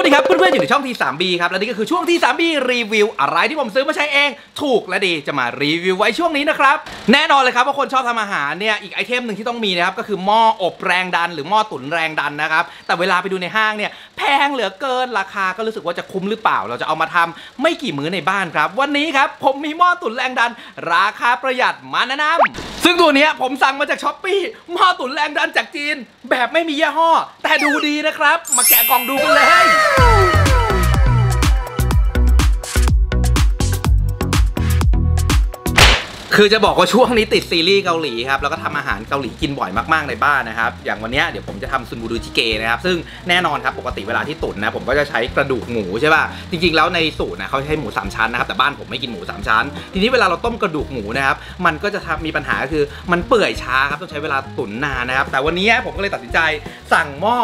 วัสดีครับเพื่อนๆอยู่ในช่อง T3B ครับและนี่ก็คือช่วง T3B รีวิวอะไรที่ผมซื้อมาใช้เองถูกและดีจะมารีวิวไว้ช่วงนี้นะครับแน่นอนเลยครับว่าคนชอบทำอาหารเนี่ยอีกไอเทมหนึ่งที่ต้องมีนะครับก็คือหม้ออบแรงดันหรือหม้อตุ๋นแรงดันนะครับแต่เวลาไปดูในห้างเนี่ยแพงเหลือเกินราคาก็รู้สึกว่าจะคุ้มหรือเปล่าเราจะเอามาทำไม่กี่มื้อในบ้านครับวันนี้ครับผมมีหม้อตุ๋นแรงดันราคาประหยัดมาแนะนำซึ่งตัวนี้ผมสั่งมาจากช้อปปี้หม้อตุ๋นแรงดันจากจีนแบบไม่มียี่ห้อแต่ดูดีนะครับมาแกะกล่องดูกันเลยคือจะบอกว่าช่วงนี้ติดซีรีส์เกาหลีครับแล้วก็ทำอาหารเกาหลีกินบ่อยมากๆในบ้านนะครับอย่างวันนี้เดี๋ยวผมจะทำซุนบูดูจิเกะนะครับซึ่งแน่นอนครับปกติเวลาที่ตุ๋นนะผมก็จะใช้กระดูกหมูใช่ป่ะจริงๆแล้วในสูตรนะเขาใช้หมู3ชั้นนะครับแต่บ้านผมไม่กินหมู3ชั้นทีนี้เวลาเราต้มกระดูกหมูนะครับมันก็จะมีปัญหาคือมันเปื่อยช้าครับต้องใช้เวลาตุ๋นนานนะครับแต่วันนี้ผมก็เลยตัดสินใจสั่งหม้อ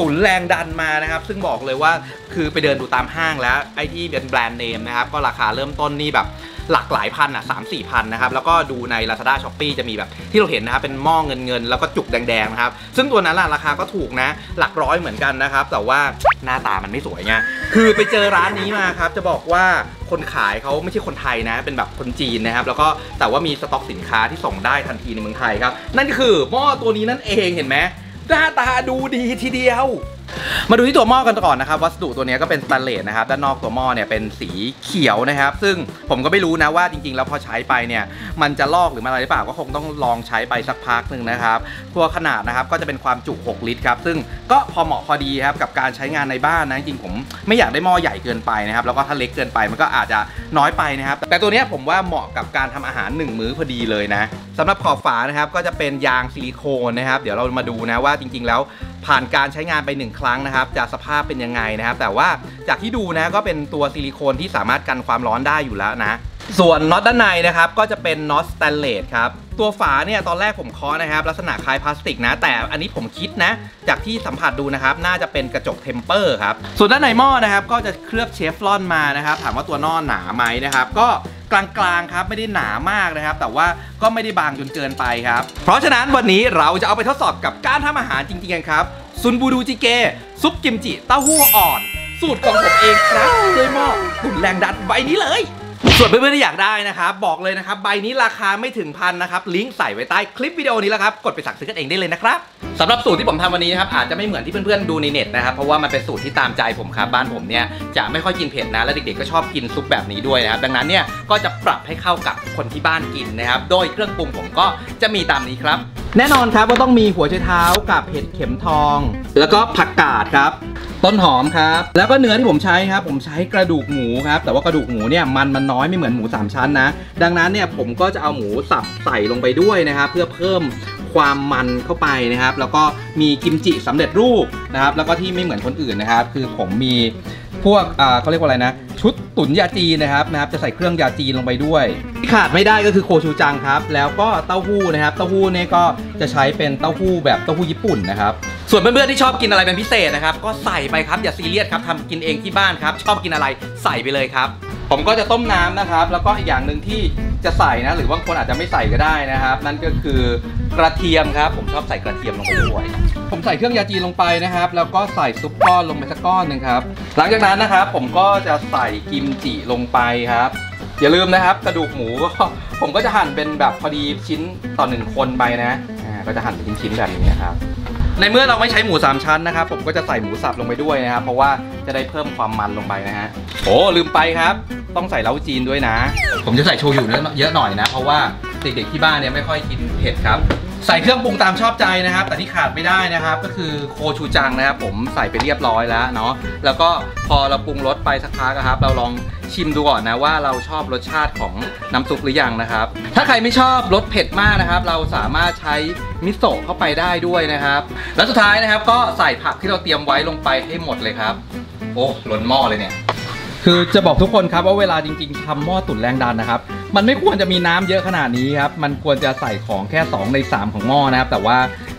ตุ๋นแรงดันมานะครับซึ่งบอกเลยว่าคือไปเดินดูตามห้างแล้วไอ้ที่เป็นแบรนด์เนมนะครับก็ราคาเริ่มต้นนี่แบบหลักหลายพันอ่ะ 3-4 พันนะครับแล้วก็ดูใน Lazada Shopee จะมีแบบที่เราเห็นนะครับเป็นหม้อเงินแล้วก็จุกแดงๆนะครับซึ่งตัวนั้นล่ะราคาก็ถูกนะหลักร้อยเหมือนกันนะครับแต่ว่าหน้าตามันไม่สวยไงคือไปเจอร้านนี้มาครับจะบอกว่าคนขายเขาไม่ใช่คนไทยนะเป็นแบบคนจีนนะครับแล้วก็แต่ว่ามีสต็อกสินค้าที่ส่งได้ทันทีในเมืองไทยครับนั่นก็คือหม้อตัวนี้นั่นเองเห็นไหมหน้าตาดูดีทีเดียวมาดูที่ตัวหม้อกันก่อนนะครับวัสดุตัวนี้ก็เป็นสแตนเลสนะครับด้านนอกตัวหม้อเนี่ยเป็นสีเขียวนะครับซึ่งผมก็ไม่รู้นะว่าจริงๆแล้วพอใช้ไปเนี่ยมันจะลอกหรือมันอะไรหรือเปล่าก็คงต้องลองใช้ไปสักพักหนึ่งนะครับตัวขนาดนะครับก็จะเป็นความจุ6 ลิตรครับซึ่งก็พอเหมาะพอดีครับกับการใช้งานในบ้านนะจริงๆผมไม่อยากได้หม้อใหญ่เกินไปนะครับแล้วก็ถ้าเล็กเกินไปมันก็อาจจะน้อยไปนะครับแต่ตัวนี้ผมว่าเหมาะกับการทำอาหาร1มื้อพอดีเลยนะสำหรับขอบฝานะครับก็จะเป็นยางซิลิโคนนะครับเดี๋ยวเรามาดูนะว่าจริงๆแล้วผ่านการใช้งานไป1ครั้งนะครับจะสภาพเป็นยังไงนะครับแต่ว่าจากที่ดูนะก็เป็นตัวซิลิโคนที่สามารถกันความร้อนได้อยู่แล้วนะส่วนน็อตด้านในนะครับก็จะเป็นน็อตสแตนเลสครับตัวฝาเนี่ยตอนแรกผมเคาะนะครับลักษณะคล้ายพลาสติกนะแต่อันนี้ผมคิดนะจากที่สัมผัสดูนะครับน่าจะเป็นกระจกเทมเปอร์ครับส่วนด้านในหม้อนะครับก็จะเคลือบเชฟลอนมานะครับถามว่าตัวน็อตหนาไหมนะครับก็กลางๆครับไม่ได้หนามากนะครับแต่ว่าก็ไม่ได้บางจนเกินไปครับเพราะฉะนั้นวันนี้เราจะเอาไปทดสอบกับการทำอาหารจริงๆกันครับซุนบูดูจิเกะซุปกิมจิเต้าหู้อ่อนสูตรของผมเองครับด้วยหม้อตุ๋นแรงดันใบนี้เลยส่วนเพื่อนๆที่อยากได้นะครับบอกเลยนะครับใบนี้ราคาไม่ถึงพันนะครับลิงก์ใส่ไว้ใต้คลิปวิดีโอนี้แล้วครับกดไปสั่งซื้อกันเองได้เลยนะครับสำหรับสูตรที่ผมทำวันนี้นะครับอาจจะไม่เหมือนที่เพื่อนๆดูในเน็ตนะครับเพราะว่ามันเป็นสูตรที่ตามใจผมครับบ้านผมเนี่ยจะไม่ค่อยกินเผ็ดนะและเด็กๆก็ชอบกินซุปแบบนี้ด้วยนะครับดังนั้นเนี่ยก็จะปรับให้เข้ากับคนที่บ้านกินนะครับโดยเครื่องปรุงผมก็จะมีตามนี้ครับแน่นอนครับว่าต้องมีหัวไชเท้ากับเห็ดเข็มทองแล้วก็ผักกาดครับต้นหอมครับแล้วก็เนื้อที่ผมใช้ครับผมใช้กระดูกหมูครับแต่ว่ากระดูกหมูเนี่ยมันน้อยไม่เหมือนหมู3ชั้นนะดังนั้นเนี่ยผมก็จะเอาหมูสับใส่ลงไปด้วยนะครับเพื่อเพิ่มความมันเข้าไปนะครับแล้วก็มีกิมจิสำเร็จรูปนะครับแล้วก็ที่ไม่เหมือนคนอื่นนะครับคือผมมีพวกเขาเรียกว่าอะไรนะชุดตุ๋นยาจีนะครับจะใส่เครื่องยาจีลงไปด้วยที่ขาดไม่ได้ก็คือโคชูจังครับแล้วก็เต้าหู้นะครับเต้าหู้เนี่ยก็จะใช้เป็นเต้าหู้แบบเต้าหู้ญี่ปุ่นนะครับส่วนเพื่อนๆที่ชอบกินอะไรเป็นพิเศษนะครับก็ใส่ไปครับอย่าซีเรียสครับทำกินเองที่บ้านครับชอบกินอะไรใส่ไปเลยครับผมก็จะต้มน้ำนะครับแล้วก็อีกอย่างหนึ่งที่จะใส่นะหรือบางคนอาจจะไม่ใส่ก็ได้นะครับนั่นก็คือกระเทียมครับผมชอบใส่กระเทียมลงไปด้วยผมใส่เครื่องยาจีนลงไปนะครับแล้วก็ใส่ซุปก้อนลงไปสักก้อนหนึ่งครับหลังจากนั้นนะครับผมก็จะใส่กิมจิลงไปครับอย่าลืมนะครับกระดูกหมูก็ผมก็จะหั่นเป็นแบบพอดีชิ้นต่อ1คนไปนะก็จะหั่นเป็นชิ้นแบบนี้นะครับในเมื่อเราไม่ใช้หมู3ชั้นนะครับผมก็จะใส่หมูสับลงไปด้วยนะครับเพราะว่าจะได้เพิ่มความมันลงไปนะฮะโอ้ลืมไปครับต้องใส่เล้าจีนด้วยนะผมจะใส่โชยุเยอะหน่อยนะเพราะว่าเด็กๆที่บ้านเนี่ยไม่ค่อยกินเผ็ดครับใส่เครื่องปรุงตามชอบใจนะครับแต่ที่ขาดไม่ได้นะครับก็คือโคชูจังนะครับผมใส่ไปเรียบร้อยแล้วเนาะแล้วก็พอเราปรุงรสไปสักพักครับเราลองชิมดูก่อนนะว่าเราชอบรสชาติของน้ำซุปหรือยังนะครับถ้าใครไม่ชอบรสเผ็ดมากนะครับเราสามารถใช้มิโซะเข้าไปได้ด้วยนะครับและสุดท้ายนะครับก็ใส่ผักที่เราเตรียมไว้ลงไปให้หมดเลยครับโอ้ล้นหม้อเลยเนี่ยคือจะบอกทุกคนครับว่าเวลาจริงๆทำหม้อตุ๋นแรงดันนะครับมันไม่ควรจะมีน้ำเยอะขนาดนี้ครับมันควรจะใส่ของแค่2/3ของหม้อนะครับแต่ว่า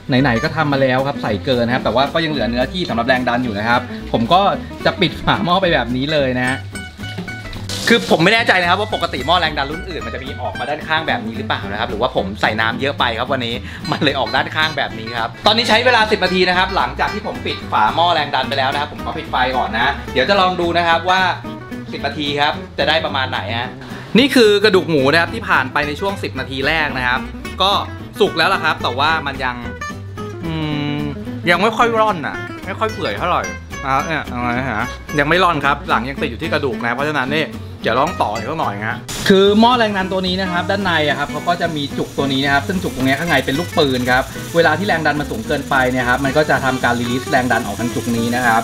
ไหนๆก็ทำมาแล้วครับใส่เกินนะครับแต่ว่าก็ยังเหลือเนื้อที่สำหรับแรงดันอยู่นะครับผมก็จะปิดฝาหม้อไปแบบนี้เลยนะ คือผมไม่แน่ใจนะครับว่าปกติหม้อแรงดันรุ่นอื่นมันจะมีออกมาด้านข้างแบบนี้หรือเปล่านะครับหรือว่าผมใส่น้ำเยอะไปครับวันนี้มันเลยออกด้านข้างแบบนี้ครับตอนนี้ใช้เวลา10นาทีนะครับหลังจากที่ผมปิดฝาหม้อแรงดันไปแล้วนะครับผมก็ปิดไฟก่อนนะเดี๋ยวจะลองดูนะครับว่า10นาทีครับจะได้ประมาณไหนฮะนี่คือกระดูกหมูนะครับที่ผ่านไปในช่วง10นาทีแรกนะครับก็สุกแล้วล่ะครับแต่ว่ามันยังไม่ค่อยร่อนอ่ะไม่ค่อยเปื่อยเท่าไหร่เนี่ยอะไรฮะยังไม่ร่อนครับหลังยังติดอยู่ที่กระดูกนะเพราะฉะนั้นนี่จะลองต่ออีกหน่อยฮะคือหม้อแรงดันตัวนี้นะครับด้านในอะครับเขาก็จะมีจุกตัวนี้นะครับซึ่งจุกตรงนี้ข้างในเป็นลูกปืนครับเวลาที่แรงดันมันสูงเกินไปเนี่ยครับมันก็จะทำการรีลิสแรงดันออกทางจุกนี้นะครับ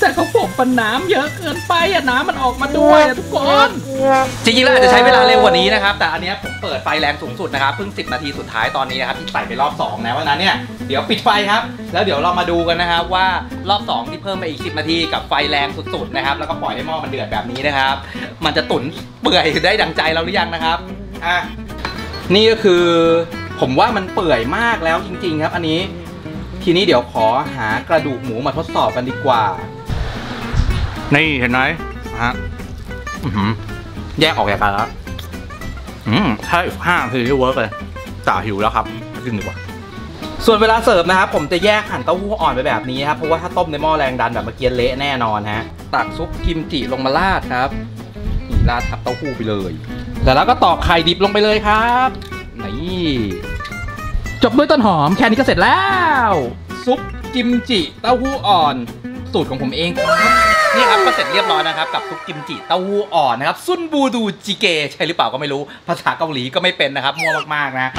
แต่เขาบอกว่าน้ำเยอะเกินไปอะน้ำมันออกมาด้วยทุกคนจริงๆแล้วอาจจะใช้เวลาเร็วกว่านี้นะครับแต่อันนี้ผมเปิดไฟแรงสูงสุดนะครับเพิ่ง10นาทีสุดท้ายตอนนี้นะครับที่ใส่ไปรอบ2นะวันนั้นเนี่ยเดี๋ยวปิดไฟครับแล้วเดี๋ยวเรามาดูกันนะครับว่ารอบ2ที่เพิ่มไปอีก10นาทีกับไฟแรงสุดๆนะครับแล้วก็ปล่อยให้หม้อมันเดือดแบบนี้นะครับมันจะตุ๋นเปื่อยได้ดังใจเราหรือยังนะครับนี่ก็คือผมว่ามันเปื่อยมากแล้วจริงๆครับอันนี้ทีนี้เดี๋ยวขอหากระดูกหมูมาทดสอบกันดีกว่านี่เห็นไหมฮะแยกออกจากกันแล้วถ้าอีก5นาทีที่เวิร์กเลยจ่าหิวแล้วครับกินดีกว่าส่วนเวลาเสิร์ฟนะครับผมจะแยกหั่นเต้าหู้อ่อนไปแบบนี้ครับเพราะว่าถ้าต้มในหม้อแรงดันแบบเมื่อกี้เละแน่นอนฮะตักซุปกิมจิลงมาราดครับราดทับเต้าหู้ไปเลยแล้วก็ตอกไข่ดิบลงไปเลยครับนี่จบด้วยต้นหอมแค่นี้ก็เสร็จแล้วซุปกิมจิเต้าหู้อ่อนสูตรของผมเองนี่ครับก็เสร็จเรียบร้อยนะครับกับซุปกิมจิเต้าหู้อ่อนนะครับซุนบูดูจิเกใช่หรือเปล่าก็ไม่รู้ภาษาเกาหลีก็ไม่เป็นนะครับมั่วมากๆนะ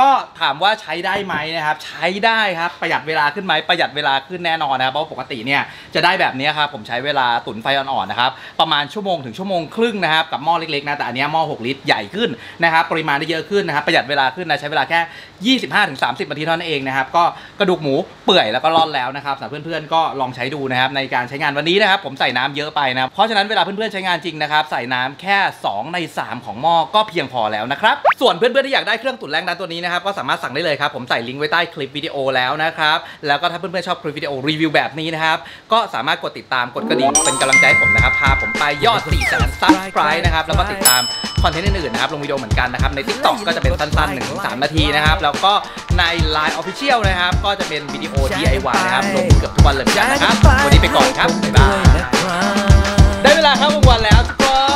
ก็ถามว่าใช้ได้ไหมนะครับใช้ได้ครับประหยัดเวลาขึ้นไหมประหยัดเวลาขึ้นแน่นอนนะครับเพราะปกติเนี่ยจะได้แบบนี้ครับผมใช้เวลาตุ๋นไฟอ่อนๆนะครับประมาณชั่วโมงถึงชั่วโมงครึ่งนะครับกับหม้อเล็กๆนะแต่อันนี้หม้อ6ลิตรใหญ่ขึ้นนะครับปริมาณได้เยอะขึ้นนะครับประหยัดเวลาขึ้นนะใช้เวลาแค่ 25-30 นาทีเท่านั้นเองนะครับก็กระดูกหมูเปื่อยแล้วก็ร่อนแล้วนะครับสำหรับเพื่อนๆก็ลองใช้ดูนะครับในการใช้งานวันนี้นะครับผมใส่น้ำเยอะไปนะเพราะฉะนั้นเวลาเพื่อนๆใช้งานจริงนะครับใส่น้ำแค่2ใน3ของหม้อก็เพียงพอแล้วนะครับส่วนเพื่อนๆที่อยากได้เครื่องตุ๋นแรงดันตัวนี้นะครับก็สามารถสั่งได้เลยครับผมใส่ลิงก์ไว้ใต้คลิปวิดีโอแล้วนะครับแล้วก็ถ้าเพื่อนๆชอบคลิปวิดีโอรีวิวแบบนี้นะครับก็สามารถกดติดตามกดกระดิ่งเป็นกำลังใจให้ผมนะครับพาผมไปยอด 400,000 ซับสไครบ์นะครับแล้วก็ติดตามคอนเทนต์อื่นๆนะครับลงวิดีโอเหมือนกันนะครับใน TikTok ก็จะเป็นสั้นๆ 1-3 นาทีนะครับแล้วก็ใน Line Official นะครับก็จะเป็นวิดีโอ DIY นะครับลงเกือบทุกวันเลยนะครับวันนี้ไปก่อนครับบ๊ายบายได้เวลาเข้าวงวันแล้วทุกคน